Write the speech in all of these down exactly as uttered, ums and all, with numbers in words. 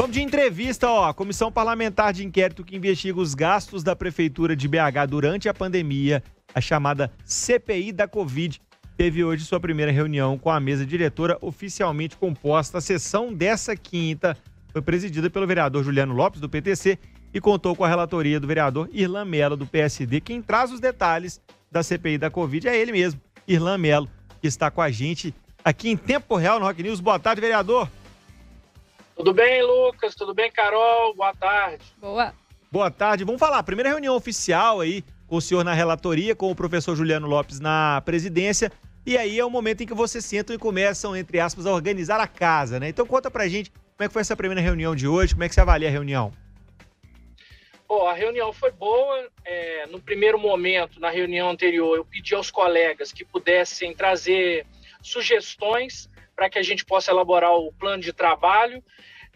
Vamos de entrevista, ó. A Comissão Parlamentar de Inquérito que investiga os gastos da Prefeitura de B H durante a pandemia, a chamada C P I da Covid, teve hoje sua primeira reunião com a mesa diretora oficialmente composta. A sessão dessa quinta foi presidida pelo vereador Juliano Lopes, do P T C, e contou com a relatoria do vereador Irlan Melo, do P S D. Quem traz os detalhes da C P I da Covid é ele mesmo, Irlan Melo, que está com a gente aqui em tempo real no Rock News. Boa tarde, vereador. Tudo bem, Lucas? Tudo bem, Carol? Boa tarde. Boa. Boa tarde. Vamos falar, primeira reunião oficial aí com o senhor na relatoria, com o professor Juliano Lopes na presidência, e aí é o momento em que vocês sentam e começam, entre aspas, a organizar a casa, né? Então conta pra gente como é que foi essa primeira reunião de hoje, como é que você avalia a reunião? Bom, a reunião foi boa. É, no primeiro momento, na reunião anterior, eu pedi aos colegas que pudessem trazer sugestões para que a gente possa elaborar o plano de trabalho.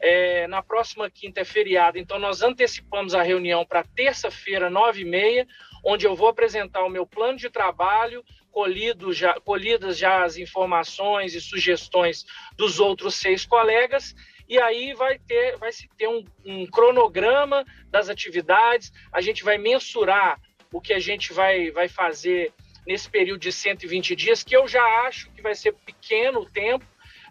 É, na próxima quinta é feriado, então nós antecipamos a reunião para terça-feira, nove e meia, onde eu vou apresentar o meu plano de trabalho, colhido já, colhidas já as informações e sugestões dos outros seis colegas, e aí vai ter, vai se ter um, um cronograma das atividades, a gente vai mensurar o que a gente vai, vai fazer nesse período de cento e vinte dias, que eu já acho que vai ser pequeno o tempo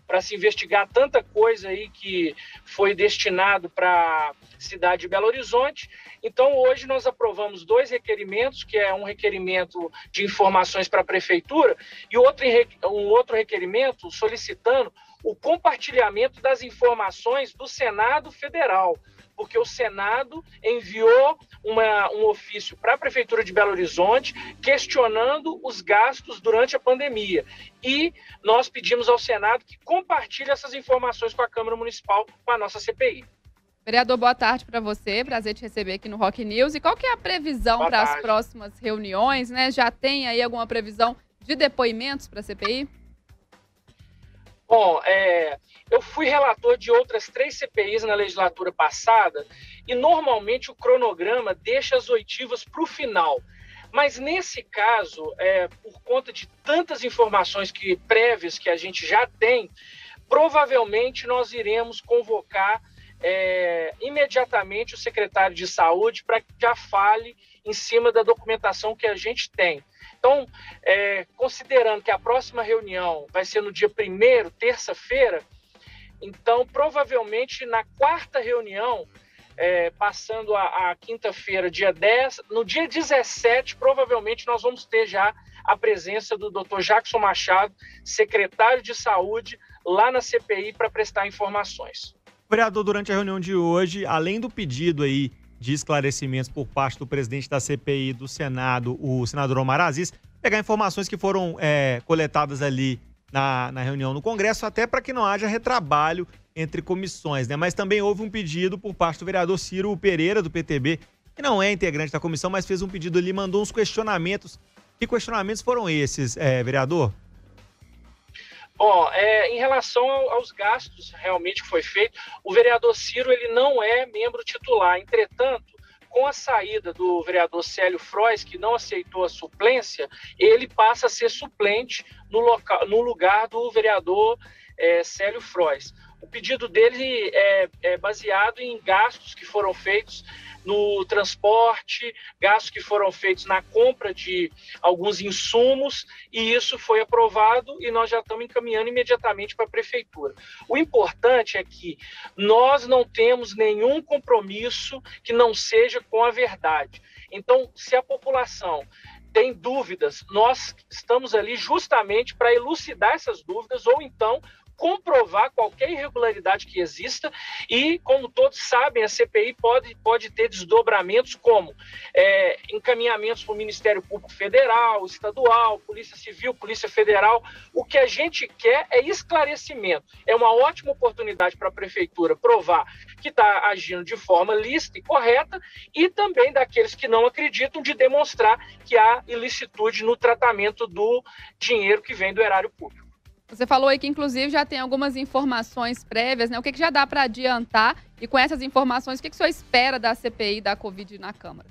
para se investigar tanta coisa aí que foi destinado para a cidade de Belo Horizonte. Então, hoje nós aprovamos dois requerimentos, que é um requerimento de informações para a Prefeitura e outro, um outro requerimento solicitando o compartilhamento das informações do Senado Federal, porque o Senado enviou uma, um ofício para a Prefeitura de Belo Horizonte questionando os gastos durante a pandemia. E nós pedimos ao Senado que compartilhe essas informações com a Câmara Municipal, com a nossa C P I. Vereador, boa tarde para você. Prazer te receber aqui no Rock News. E qual que é a previsão para as próximas reuniões, né? Já tem aí alguma previsão de depoimentos para a C P I? Bom, é, eu fui relator de outras três C P Is na legislatura passada e normalmente o cronograma deixa as oitivas para o final. Mas nesse caso, é, por conta de tantas informações que, prévias que a gente já tem, provavelmente nós iremos convocar é, imediatamente o secretário de Saúde para que já fale em cima da documentação que a gente tem. Então, é, considerando que a próxima reunião vai ser no dia primeiro, terça-feira, então, provavelmente, na quarta reunião, é, passando a, a quinta-feira, dia dez, no dia dezessete, provavelmente, nós vamos ter já a presença do doutor Jackson Machado, secretário de Saúde, lá na C P I, para prestar informações. Vereador, durante a reunião de hoje, além do pedido aí, de esclarecimentos por parte do presidente da C P I do Senado, o senador Omar Aziz, pegar informações que foram é, coletadas ali na, na reunião no Congresso, até para que não haja retrabalho entre comissões, né? Mas também houve um pedido por parte do vereador Ciro Pereira, do P T B, que não é integrante da comissão, mas fez um pedido ali, mandou uns questionamentos. Que questionamentos foram esses, é, vereador? Bom, é, em relação aos gastos realmente que foi feito, o vereador Ciro ele não é membro titular. Entretanto, com a saída do vereador Célio Froes, que não aceitou a suplência, ele passa a ser suplente no, local, no lugar do vereador é, Célio Froes. O pedido dele é, é baseado em gastos que foram feitos no transporte, gastos que foram feitos na compra de alguns insumos, e isso foi aprovado e nós já estamos encaminhando imediatamente para a Prefeitura. O importante é que nós não temos nenhum compromisso que não seja com a verdade. Então, se a população tem dúvidas, nós estamos ali justamente para elucidar essas dúvidas ou então comprovar qualquer irregularidade que exista e, como todos sabem, a C P I pode, pode ter desdobramentos como é, encaminhamentos para o Ministério Público Federal, Estadual, Polícia Civil, Polícia Federal. O que a gente quer é esclarecimento. É uma ótima oportunidade para a Prefeitura provar que está agindo de forma lícita e correta e também daqueles que não acreditam de demonstrar que há ilicitude no tratamento do dinheiro que vem do erário público. Você falou aí que, inclusive, já tem algumas informações prévias, né? O que, que já dá para adiantar? E com essas informações, o que, que o senhor espera da C P I da Covid na Câmara?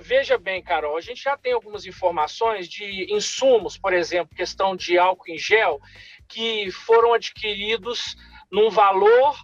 Veja bem, Carol, a gente já tem algumas informações de insumos, por exemplo, questão de álcool em gel, que foram adquiridos num valor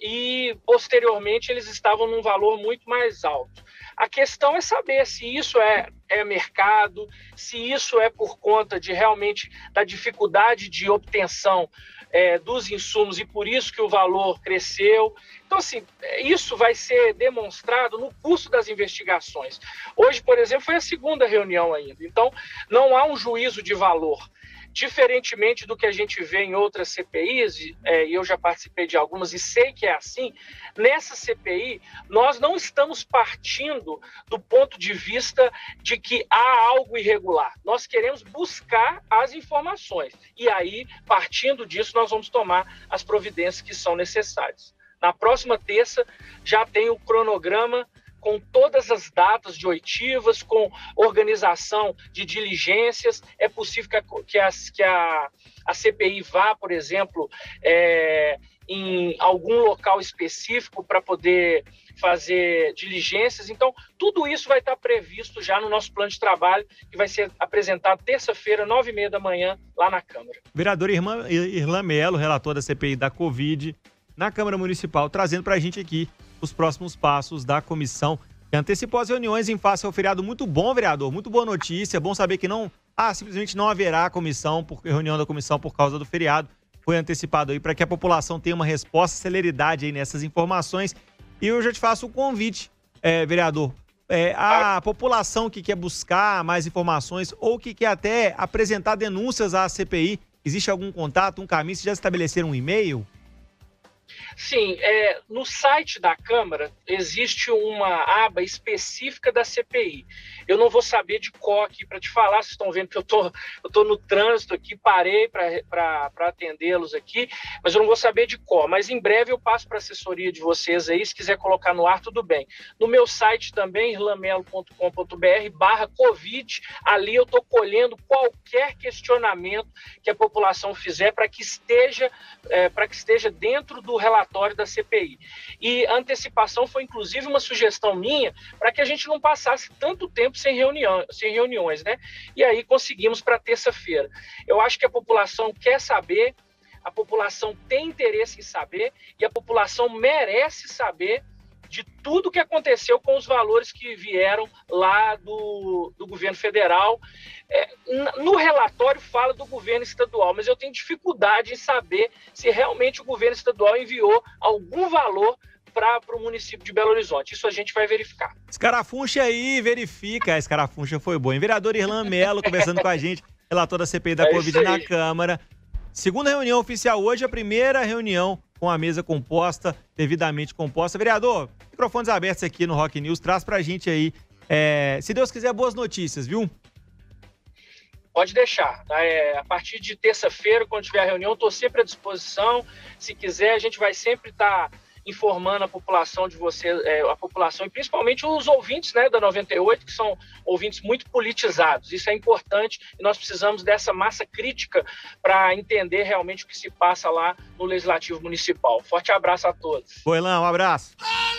e posteriormente eles estavam num valor muito mais alto. A questão é saber se isso é, é mercado, se isso é por conta de realmente da dificuldade de obtenção é, dos insumos e por isso que o valor cresceu. Então, assim, isso vai ser demonstrado no curso das investigações. Hoje, por exemplo, foi a segunda reunião ainda. Então, não há um juízo de valor. Diferentemente do que a gente vê em outras C P Is, e é, eu já participei de algumas e sei que é assim, nessa C P I nós não estamos partindo do ponto de vista de que há algo irregular. Nós queremos buscar as informações e aí, partindo disso, nós vamos tomar as providências que são necessárias. Na próxima terça já tem o cronograma com todas as datas de oitivas, com organização de diligências. É possível que a, que a, a C P I vá, por exemplo, é, em algum local específico para poder fazer diligências. Então, tudo isso vai estar previsto já no nosso plano de trabalho, que vai ser apresentado terça-feira, nove e meia da manhã, lá na Câmara. Vereador Irlan Melo, relator da C P I da Covid, na Câmara Municipal, trazendo para a gente aqui os próximos passos da comissão, que antecipou as reuniões em face ao feriado. Muito bom, vereador, muito boa notícia, bom saber que não, ah, simplesmente não haverá comissão, por, reunião da comissão por causa do feriado, foi antecipado aí para que a população tenha uma resposta, celeridade aí nessas informações. E eu já te faço um convite, é, vereador, é, a população que quer buscar mais informações ou que quer até apresentar denúncias à C P I, existe algum contato, um caminho, se já estabeleceram um e-mail? Sim, é, no site da Câmara existe uma aba específica da C P I. Eu não vou saber de qual aqui para te falar, vocês estão vendo que eu tô, eu tô no trânsito aqui, parei para atendê-los aqui, mas eu não vou saber de qual. Mas em breve eu passo para a assessoria de vocês aí, se quiser colocar no ar, tudo bem. No meu site também, irlan melo ponto com ponto br barra covid, ali eu estou colhendo qualquer questionamento que a população fizer para que esteja, é, para que esteja dentro do relatório da C P I. E a antecipação foi inclusive uma sugestão minha para que a gente não passasse tanto tempo sem reunião, sem reuniões, né? E aí conseguimos para terça-feira. Eu acho que a população quer saber, a população tem interesse em saber e a população merece saber de tudo o que aconteceu com os valores que vieram lá do, do governo federal. É, no relatório fala do governo estadual, mas eu tenho dificuldade em saber se realmente o governo estadual enviou algum valor para o município de Belo Horizonte. Isso a gente vai verificar. Escarafuncha aí, verifica. A escarafuncha foi boa. O vereador Irlan Melo conversando com a gente, relator da C P I da é Covid na Câmara. Segunda reunião oficial hoje, a primeira reunião com a mesa composta, devidamente composta. Vereador, microfones abertos aqui no Rock News, traz pra gente aí, é, se Deus quiser, boas notícias, viu? Pode deixar, tá? É, a partir de terça-feira, quando tiver a reunião, estou sempre à disposição. Se quiser, a gente vai sempre estar tá informando a população de vocês, é, a população e principalmente os ouvintes, né, da noventa e oito, que são ouvintes muito politizados. Isso é importante e nós precisamos dessa massa crítica para entender realmente o que se passa lá no Legislativo Municipal. Forte abraço a todos. Boilão, um abraço.